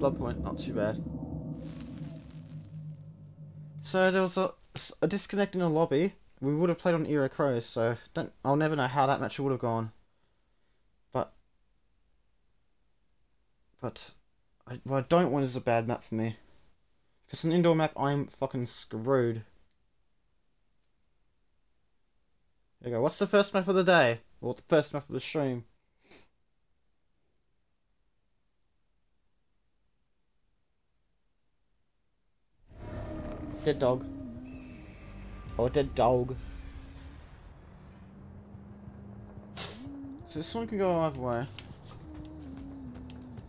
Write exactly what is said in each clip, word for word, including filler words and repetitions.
five blood points, not too bad. So there was a, a disconnect in the lobby. We would have played on Era Crows, so don't, I'll never know how that match would have gone. But, but I, what I don't want is a bad map for me. If it's an indoor map, I'm fucking screwed. There you go. What's the first map of the day? Or the first map of the stream? Dead Dawg. Oh, Dead Dawg. So this one can go either way.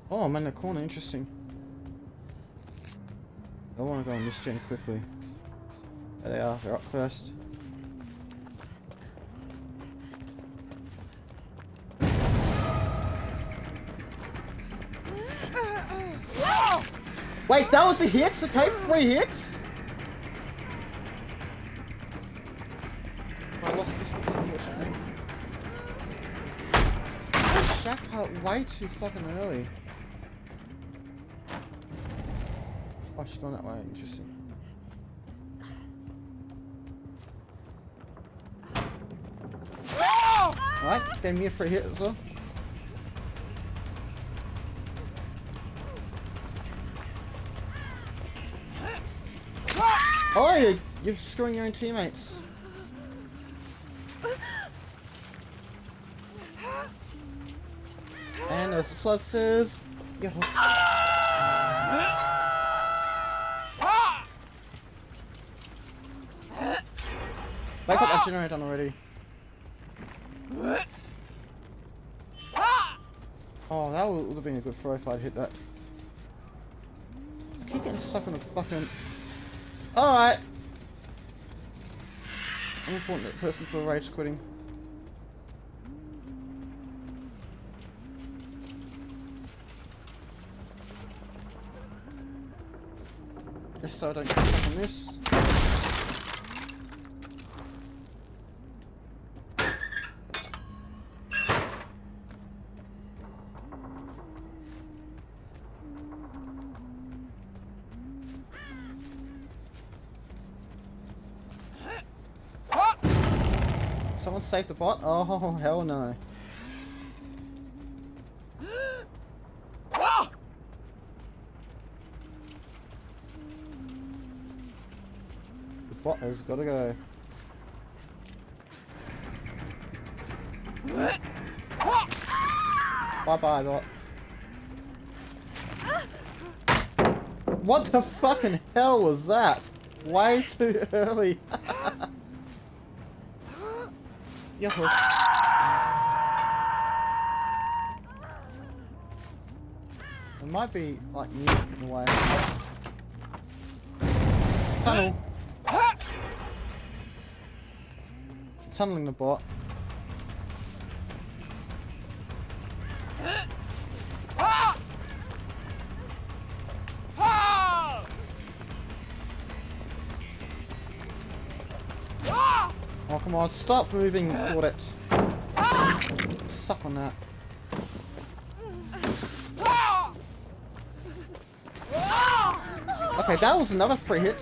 Oh, I'm in the corner, interesting. I want to go on this gen quickly. There they are, they're up first. Wait, that was the hits? Okay, three hits? I lost distance, unfortunately. Oh, Shack part way too fucking early. Oh, she's gone that way, interesting. Alright, gave me a free hit as well. Oh, you're, you're screwing your own teammates. And there's the flusses. Yo. I got that generator done already. Oh, that would have been a good throw if I'd hit that. I keep getting stuck on a fucking... Alright! I'm an important person for rage quitting. Just so I don't get stuck on this. Someone saved the bot? Oh, hell no. The bot has gotta go. Bye bye, bot. What the fucking hell was that? Way too early. Yo. It might be like me in a way. Tunnel. Tunneling the bot. Oh, come on, stop moving, Claudette. Suck on that. Okay, that was another free hit.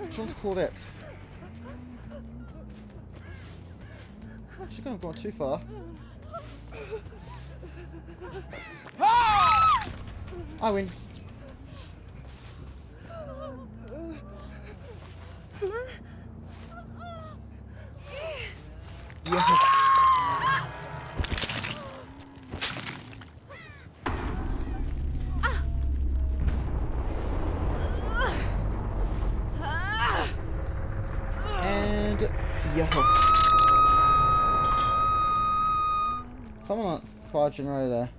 Which one's Claudette? She couldn't have gone too far. I win. Yeah. And yeah. Someone on fire generator.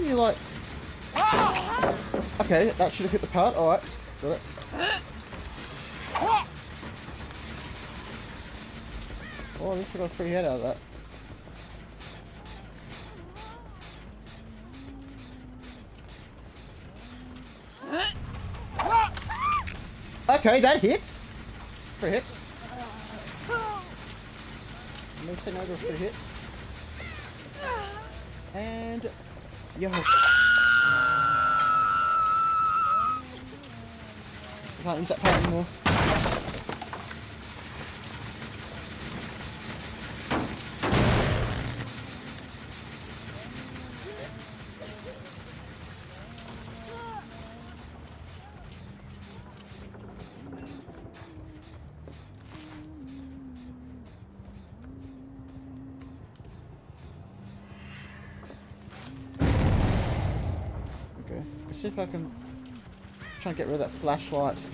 do you like... Okay, that should have hit the pad. Alright, got it. Oh, at least I got a free head out of that. Okay, that hits. Free hits. I'm going to send over a free hit. And... Yo. I can't use that power anymore. See if I can try and get rid of that flashlight.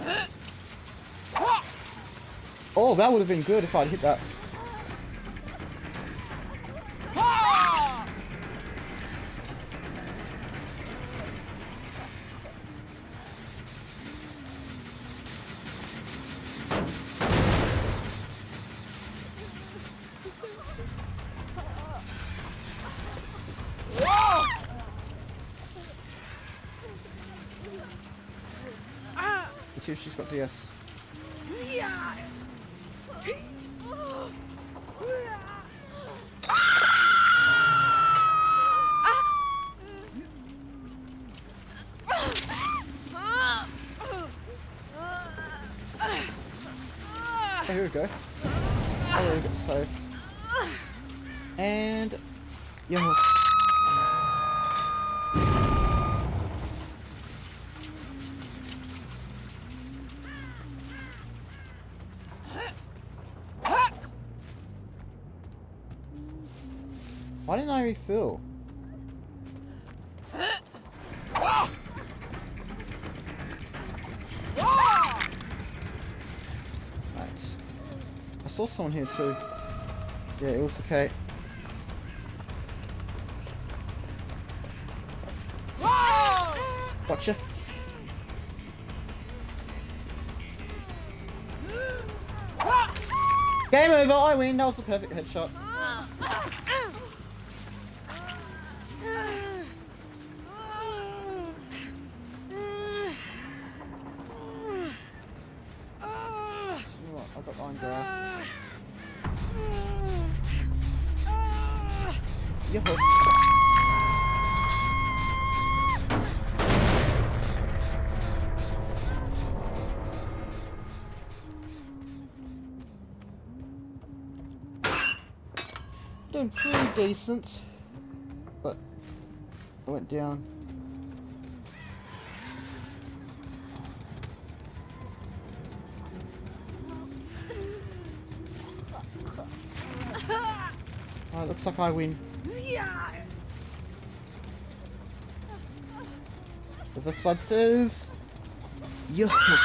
Oh, that would have been good if I'd hit that. See if she's got D S. Oh, here we go. Oh, there we go. Saved. And yeah. Why didn't I refill? Right. I saw someone here too. Yeah, it was the Kate. Gotcha. Game over, I win. That was the perfect headshot. Doing pretty decent, but I went down. Oh, it looks like I win. As the flood says, you're hooked.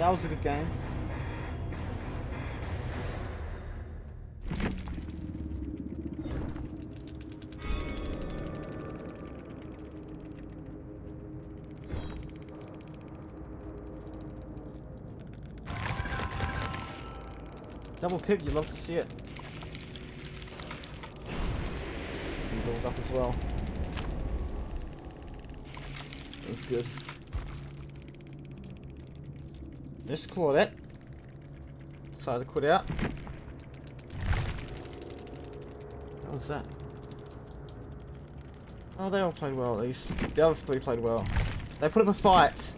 That was a good game. Double pip, you love to see it. And build up as well. That's good. This Claudette decided to quit out. What was that? Oh, they all played well at least. The other three played well. They put up a fight.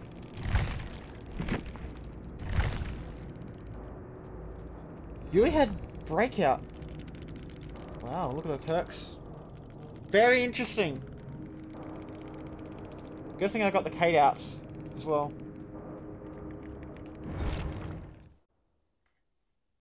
Yui had breakout. Wow, look at her perks. Very interesting. Good thing I got the Kate out as well.